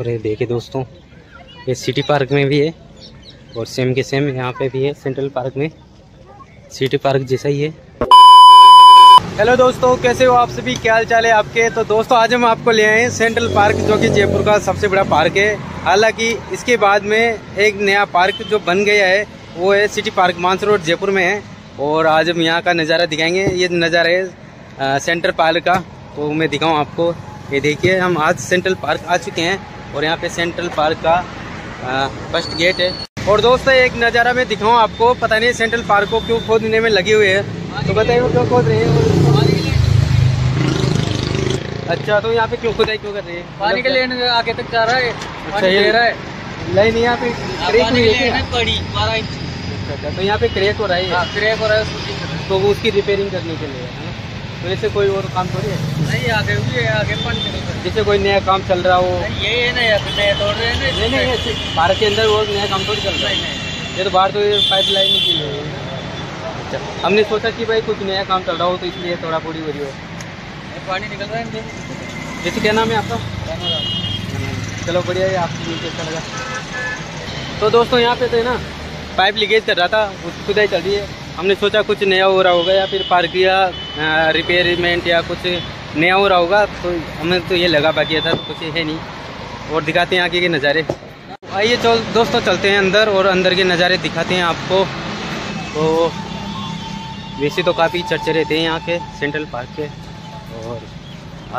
और ये देखिए दोस्तों, ये सिटी पार्क में भी है और सेम के सेम यहाँ पे भी है। सेंट्रल पार्क में सिटी पार्क जैसा ही है। हेलो दोस्तों, कैसे हो आप सभी, क्या हाल चाल है आपके। तो दोस्तों आज हम आपको ले आए हैं सेंट्रल पार्क, जो कि जयपुर का सबसे बड़ा पार्क है। हालांकि इसके बाद में एक नया पार्क जो बन गया है वो है सिटी पार्क मानसरोवर जयपुर में है। और आज हम यहाँ का नज़ारा दिखाएंगे। ये नज़ारा है सेंट्रल पार्क का, तो मैं दिखाऊँ आपको। ये देखिए हम आज सेंट्रल पार्क आ चुके हैं और यहाँ पे सेंट्रल पार्क का फर्स्ट गेट है। और दोस्तों एक नज़ारा मैं दिखाऊँ आपको, पता नहीं सेंट्रल पार्क को क्यों खोदने में लगे हुए हैं, तो बताइए वो क्यों खोद रहे हैं। अच्छा, तो यहाँ पे क्यों खोदाई क्यों कर रहे हैं? पानी के लाइन आगे तक जा रहा है। अच्छा, ये रहा है लाइन यहाँ पे क्रैक। तो यहाँ पे क्रैक हो रहा है, क्रैक हो रहा है, तो उसकी रिपेयरिंग करने के लिए। जैसे कोई और काम थोड़ी है, नहीं आगे हुई है, आगे बंद। जैसे कोई नया काम चल रहा हो, ये नया तोड़ रहे हैं। नहीं, भारत के अंदर और नया काम थोड़ी चल रहा है, ये तो बाहर तो पाइप लाइन ही की है। अच्छा, हमने सोचा कि भाई कुछ नया काम चल रहा हो तो इसलिए थोड़ा पूरी हो रही हो, पानी निकल रहा है। जैसे क्या नाम है आपका? चलो बढ़िया है, आपकी नीचे अच्छा लगा। तो दोस्तों यहाँ पे तो है ना पाइप लीकेज कर रहा था, उसकी खुदाई चल रही है। हमने सोचा कुछ नया हो रहा होगा या फिर पार्क या रिपेयरमेंट या कुछ नया हो रहा होगा, तो हमें तो ये लगा। बाकी था कुछ है नहीं। और दिखाते हैं आगे के नज़ारे। आइए दोस्तों चलते हैं अंदर और अंदर के नज़ारे दिखाते हैं आपको। तो वैसे तो काफ़ी चर्चे रहते हैं यहाँ के सेंट्रल पार्क के, और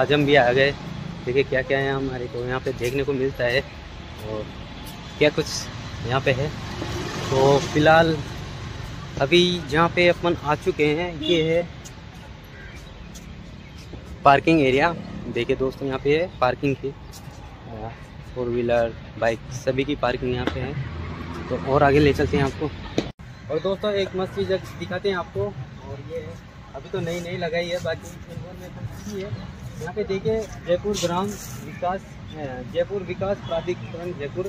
आज हम भी आ गए। देखिए क्या क्या है हमारे को यहाँ पर देखने को मिलता है और क्या कुछ यहाँ पर है। तो फिलहाल अभी जहाँ पे अपन आ चुके हैं ये है पार्किंग एरिया। देखिए दोस्तों यहाँ पे है पार्किंग की, फोर व्हीलर बाइक सभी की पार्किंग यहाँ पे है। तो और आगे ले चलते हैं आपको। और दोस्तों एक मस्त चीज़ दिखाते हैं आपको, और ये है अभी तो नई नई लगाई है, बाकी है। यहाँ पे देखिए जयपुर ग्राम विकास, जयपुर विकास प्राधिकरण जयपुर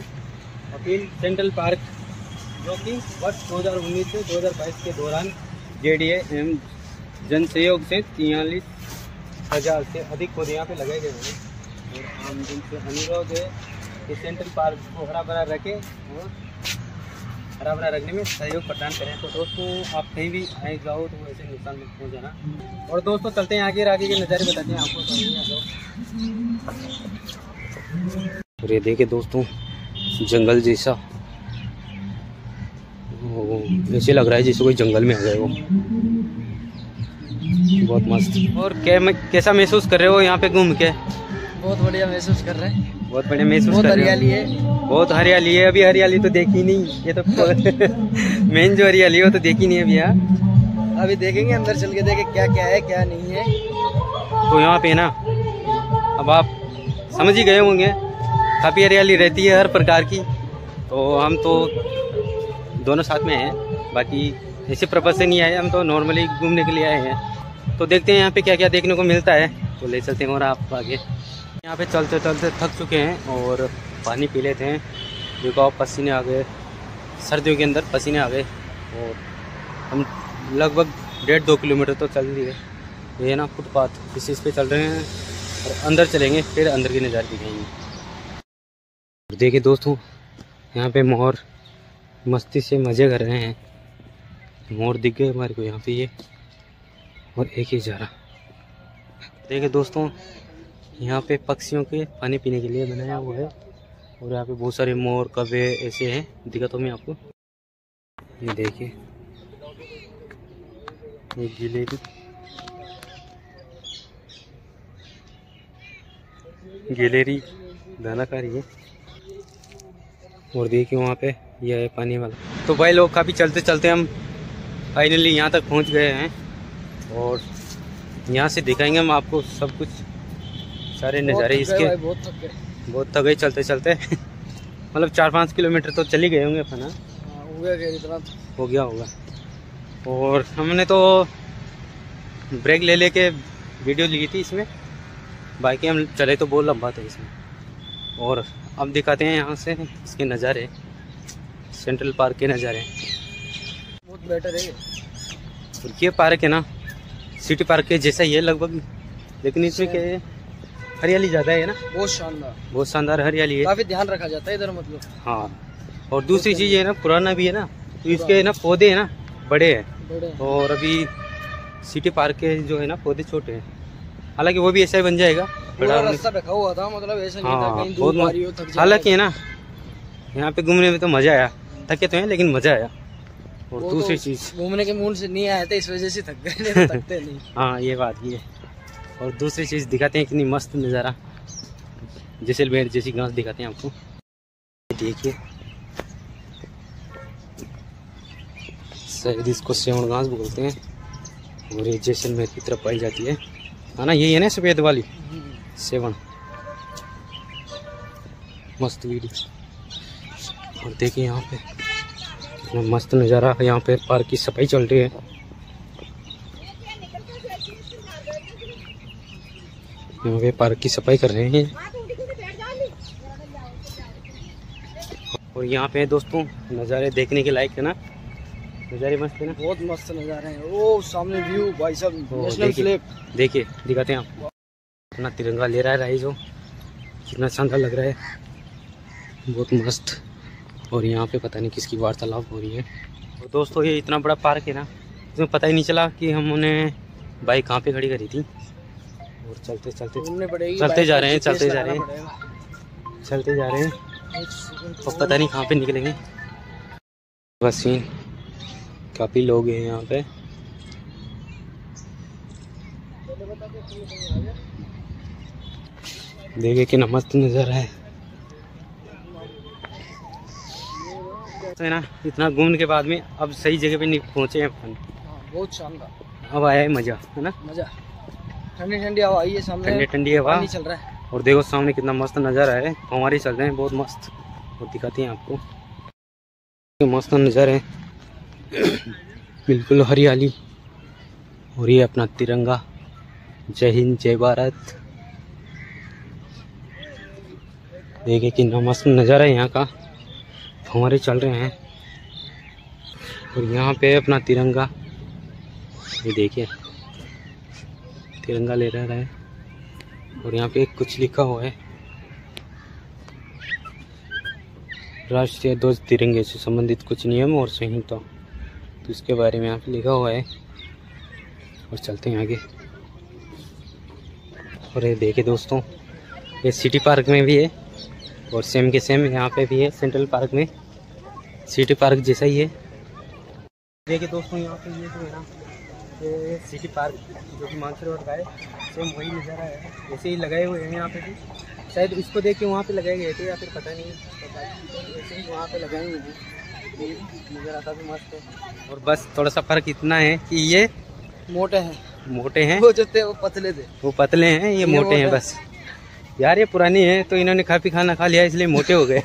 अपील सेंट्रल पार्क, जो कि वर्ष 2019 से 2022 के दौरान JDA एवं जन सहयोग से 43,000 से अधिक पौधे यहाँ पे लगाए गए हैं। और आम जन से अनुरोध है कि सेंट्रल पार्क को हरा भरा रखें और हरा भरा रखने में सहयोग प्रदान करें। तो दोस्तों आप कहीं भी आए जाओ तो ऐसे नुकसान मत हो जाना। और दोस्तों चलते हैं आगे, आगे के नज़ारे बताते हैं आपको। अरे देखिए दोस्तों जंगल जैसा, ऐसे लग रहा है जैसे कोई जंगल में आ गए हो, बहुत मस्त। और कैसा महसूस कर रहे हो यहाँ पे घूम के? बहुत बढ़िया महसूस कर रहे हैं, बहुत बढ़िया महसूस कर रहे हैं। हरियाली है, बहुत हरियाली है। अभी हरियाली तो देखी नहीं, ये तो मेन जो हरियाली हो तो देखी नहीं अभी यहाँ। अभी देखेंगे अंदर चल के, देखे क्या क्या है क्या नहीं है। तो यहाँ पे ना अब आप समझ ही गए होंगे, काफ़ी हरियाली रहती है हर प्रकार की। तो हम तो दोनों साथ में हैं, बाकी ऐसे पर्पज से नहीं आए, हम तो नॉर्मली घूमने के लिए आए हैं। तो देखते हैं यहाँ पे क्या क्या देखने को मिलता है, तो ले चलते हैं और आप आगे। यहाँ पे चलते चलते थक चुके हैं और पानी पी लेते हैं, देखो आप पसीने आ गए, सर्दियों के अंदर पसीने आ गए। और हम लगभग 1.5-2 किलोमीटर तो चल लिए। ये है ना फुटपाथ, इस चीज़ पर चल रहे हैं और अंदर चलेंगे, फिर अंदर के नज़ारे दिखाएंगे। देखिए दोस्तों यहाँ पर मोर मस्ती से मज़े कर रहे हैं, मोर दिख गए हमारे को यहाँ पे ये, और एक ही जा रहा। देखिए दोस्तों यहाँ पे पक्षियों के पानी पीने के लिए बनाया हुआ है, और यहाँ पे बहुत सारे मोर कौवे ऐसे हैं, दिखा तो मैं आपको। ये देखिए एक गिलहरी दाना खा रही है। और देखिए वहाँ पे यह है पानी वाला। तो भाई लोग काफ़ी चलते चलते हम फाइनली यहाँ तक पहुँच गए हैं, और यहाँ से दिखाएंगे हम आपको सब कुछ, सारे नज़ारे इसके। बहुत थक गए चलते चलते मतलब 4-5 किलोमीटर तो चल ही गए होंगे अपना, हो गया होगा। और हमने तो ब्रेक ले लेके वीडियो ली थी इसमें, बाकी हम चले तो बहुत लंबा था इसमें। और अब दिखाते हैं यहाँ से इसके नज़ारे, सेंट्रल पार्क के नज़ारे बहुत बेटर है। और ये पार्क है ना सिटी पार्क के जैसा ही है लगभग, लेकिन इसमें क्या है हरियाली ज्यादा है ना, बहुत शानदार हरियाली है, काफी ध्यान रखा जाता है इधर मतलब। हाँ, और दूसरी चीज है ना, पुराना भी है ना, तो इसके ना पौधे है ना बड़े हैं, और अभी सिटी पार्क के जो है ना पौधे छोटे हैं, हालांकि वो भी ऐसा ही बन जाएगा। हालांकि है ना यहाँ पे घूमने में तो मजा आया, थके तो है लेकिन मजा आया। और दूसरी चीज घूमने के मूड से नहीं आया था, इस वजह से थक गए, थकते नहीं। हाँ ये बात ये। और दूसरी चीज दिखाते हैं कितनी मस्त नज़ारा, जैसलमेर जैसी घास दिखाते हैं आपको, देखिए। शायद इसको सेवन घास बोलते हैं, और ये जैसलमेर की तरफ पाई जाती है, है ना, यही है ना सफेद वाली सेवन। मस्त वीडियो। और देखिए यहाँ पे कितना मस्त नज़ारा है, यहाँ पे पार्क की सफाई चल रही है। यहाँ पे पार्क की सफाई कर रहे हैं। और यहाँ पे दोस्तों नज़ारे देखने के लायक है ना, नज़ारे मस्त है ना, बहुत मस्त नज़ारे हैं। ओ सामने व्यू भाई साहब, देखिए दिखाते हैं आप, अपना तिरंगा ले रहा है राइज, हो कितना शानदार लग रहा है, बहुत मस्त। और यहाँ पे पता नहीं किसकी वार्तालाप हो रही है। और दोस्तों ये इतना बड़ा पार्क है ना, इसमें पता ही नहीं चला कि हमने बाइक कहाँ पे खड़ी करी थी, और चलते चलते चलते जा रहे हैं और पता नहीं कहाँ पे निकलेंगे। बस काफ़ी लोग हैं यहाँ पे। देखिए कि मस्त नज़ारा है तो ना, इतना घूमने के बाद में अब सही जगह पे नहीं पहुँचे हैं अपन। बहुत शानदार, अब आया है मज़ा, है ना, मज़ा। ठंडी ठंडी हवा आई है सामने, ठंडी हवा चल रहा है। और देखो सामने कितना मस्त नज़ारा है, हमारे चल रहे हैं बहुत मस्त, और दिखाते हैं आपको मस्त नज़ारे है, बिल्कुल हरियाली। और ये अपना तिरंगा, जय हिंद जय भारत। देखिए कितना मस्त नज़ारा है यहाँ का, हमारे चल रहे हैं। और यहाँ पे अपना तिरंगा, ये देखिए तिरंगा ले रहा है, और यहाँ पे कुछ लिखा हुआ है, राष्ट्रीय ध्वज तिरंगे से संबंधित कुछ नियम और संहिता, तो इसके बारे में यहाँ पे लिखा हुआ है। और चलते हैं आगे। और ये देखिए दोस्तों, ये सिटी पार्क में भी है, और सेम के सेम यहाँ पे भी है, सेंट्रल पार्क में सिटी पार्क जैसा ही है। देखिए दोस्तों यहाँ पे ये तो है ना, ये सिटी पार्क जो कि मानसरोवर का है, सेम वही नज़ारा है, ऐसे ही लगाए हुए हैं यहाँ पे भी, शायद इसको देख के वहाँ पे लगाए गए थे या फिर पता नहीं, ऐसे ही वहाँ पे लगाए हुए थे, नज़ारा था भी मस्त है। और बस थोड़ा सा फ़र्क इतना है कि ये मोटे हैं, वो जो थे वो पतले हैं, ये मोटे हैं बस। यार ये पुरानी है तो इन्होंने काफ़ी खाना खा लिया इसलिए मोटे हो गए,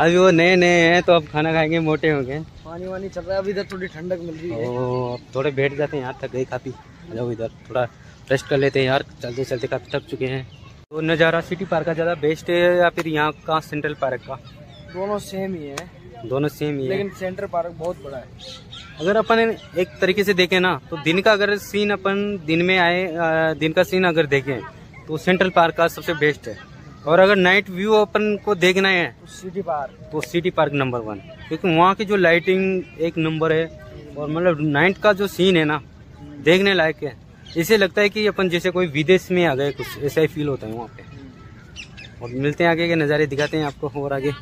अभी वो नए हैं तो अब खाना खाएंगे मोटे हो गए। पानी वानी चल रहा है, अभी इधर थोड़ी ठंडक मिल रही है, ओ थोड़े बैठ जाते हैं यार, थक गए काफ़ी, चलो इधर थोड़ा रेस्ट कर लेते हैं यार, चलते चलते काफ़ी थक चुके हैं। तो नज़ारा सिटी पार्क का ज़्यादा बेस्ट है या फिर यहाँ का सेंट्रल पार्क का? दोनों सेम ही है, लेकिन सेंट्रल पार्क बहुत बड़ा है। अगर अपन एक तरीके से देखें ना, तो दिन का अगर सीन अपन दिन में आए, दिन का सीन अगर देखें तो सेंट्रल पार्क का सबसे बेस्ट है, और अगर नाइट व्यू अपन को देखना है तो सिटी पार्क नंबर 1, क्योंकि वहाँ की जो लाइटिंग एक नंबर है, और मतलब नाइट का जो सीन है ना देखने लायक है, इसे लगता है कि अपन जैसे कोई विदेश में आ गए, कुछ ऐसा ही फील होता है वहाँ पे। और मिलते हैं आगे के नज़ारे, दिखाते हैं आपको और आगे।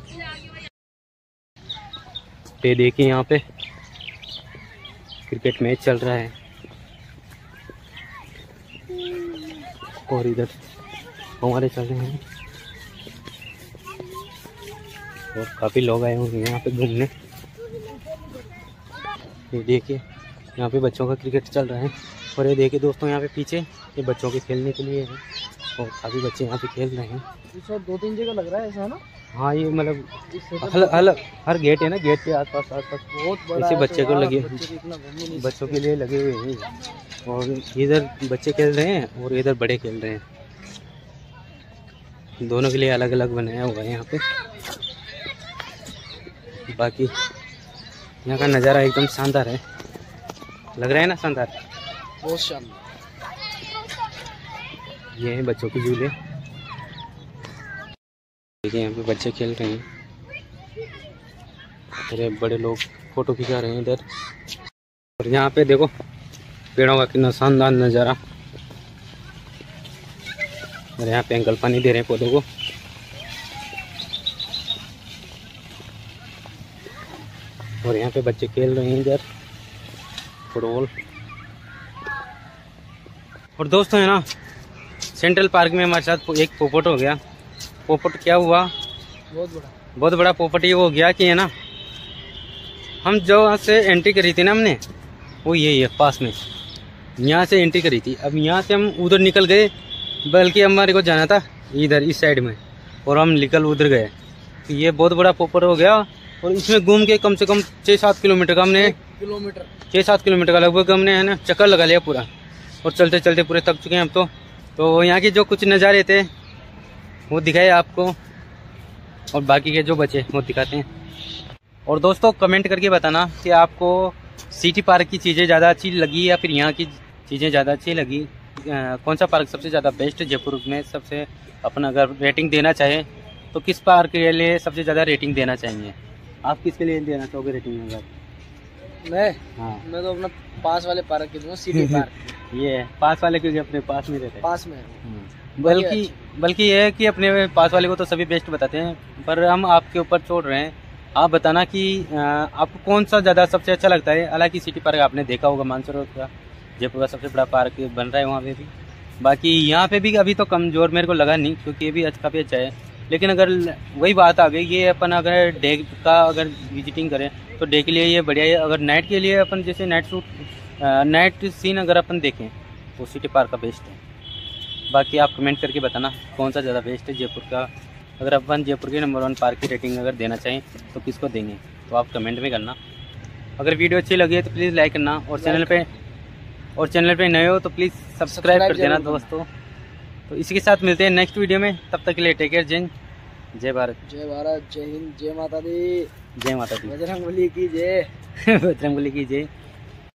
ये देखिए यहाँ पे क्रिकेट मैच चल रहा है, और इधर हमारे चल रहे हैं, और काफ़ी लोग आए होंगे यहाँ पे घूमने। ये देखिए यहाँ पे बच्चों का क्रिकेट चल रहा है, और ये देखिए दोस्तों यहाँ पे पीछे ये बच्चों के खेलने के लिए है, और काफ़ी बच्चे यहाँ पे खेल रहे हैं। तो 2-3 जगह लग रहा है ऐसा ना। हाँ ये मतलब अलग हर गेट है ना, गेट के आसपास बहुत ऐसे बच्चे को लगे, बच्चों के लिए लगे हुए हैं, और इधर बच्चे खेल रहे हैं और इधर बड़े खेल रहे हैं, दोनों के लिए अलग अलग बनाया हुआ है यहाँ पे। बाकी यहाँ का नज़ारा एकदम शानदार है, लग रहा है ना शानदार, बहुत शानदार। ये हैं बच्चों के झूले, देखिए यहाँ पे बच्चे खेल रहे हैं, अरे बड़े लोग फोटो खिंचा रहे हैं इधर। और यहाँ पे देखो पेड़ों का कितना शानदार नज़ारा। और यहाँ पे अंकल पानी दे रहे हैं पौधों को। और यहाँ पे बच्चे खेल रहे हैं इधर फुटबॉल। और दोस्तों है ना, सेंट्रल पार्क में हमारे साथ एक पोपट हो गया। पोपट क्या हुआ, बहुत बड़ा पोपट ये हो गया कि है ना, हम जो यहाँ से एंट्री करी थी ना हमने, वो यही है पास में, यहाँ से एंट्री करी थी। अब यहाँ से हम उधर निकल गए, बल्कि हमारे को जाना था इधर इस साइड में, और हम निकल उधर गए। तो ये बहुत बड़ा पोपट हो गया। और इसमें घूम के कम से कम 6-7 किलोमीटर का हमने 6-7 किलोमीटर का लगभग हमने है ना चक्कर लगा लिया पूरा। और चलते चलते पूरे थक चुके हैं हम तो यहाँ के जो कुछ नज़ारे थे वो दिखाए आपको, और बाकी के जो बचे वो दिखाते हैं। और दोस्तों कमेंट करके बताना कि आपको सिटी पार्क की चीज़ें ज़्यादा अच्छी लगी या फिर यहाँ की चीज़ें ज़्यादा अच्छी लगी। कौन सा पार्क सबसे ज़्यादा बेस्ट जयपुर में, सबसे अपन अगर रेटिंग देना चाहे तो किस पार्क के लिए सबसे ज़्यादा रेटिंग देना चाहिए? आप किसके लिए देना चाहोगे रेटिंग? मैं तो अपना पास वाले पार्क के दूँगा, सिटी पार्क। ये पास वाले क्योंकि अपने पास में रहते हैं, पास में बल्कि ये है कि अपने पास वाले को तो सभी बेस्ट बताते हैं, पर हम आपके ऊपर छोड़ रहे हैं। आप बताना कि आपको कौन सा ज़्यादा सबसे अच्छा लगता है। हालांकि सिटी पार्क आपने देखा होगा, मानसरोवर का जयपुर का सबसे बड़ा पार्क बन रहा है, वहाँ पे भी। बाकी यहाँ पे भी अभी तो कमज़ोर मेरे को लगा नहीं, क्योंकि ये भी काफ़ी अच्छा है। लेकिन अगर वही बात आ गई, ये अपन अगर डे का अगर विजिटिंग करें तो डे के लिए ये बढ़िया है। अगर नाइट के लिए अपन जैसे नाइट सीन अगर अपन देखें तो सिटी पार्क का बेस्ट है। बाकी आप कमेंट करके बताना कौन सा ज़्यादा बेस्ट है जयपुर का। अगर अपन जयपुर के नंबर 1 पार्क की रेटिंग अगर देना चाहें तो किसको देंगे, तो आप कमेंट में करना। अगर वीडियो अच्छी लगी है तो प्लीज़ लाइक करना, और चैनल पे नए हो तो प्लीज़ सब्सक्राइब कर देना दोस्तों। तो इसी के साथ मिलते हैं नेक्स्ट वीडियो में, तब तक के लिए टेक केयर। जय भारत, जय भारत, जय हिंद, जय माता दी, जय माता दी, बजरंगबली की जय। बजरंगबली की जय।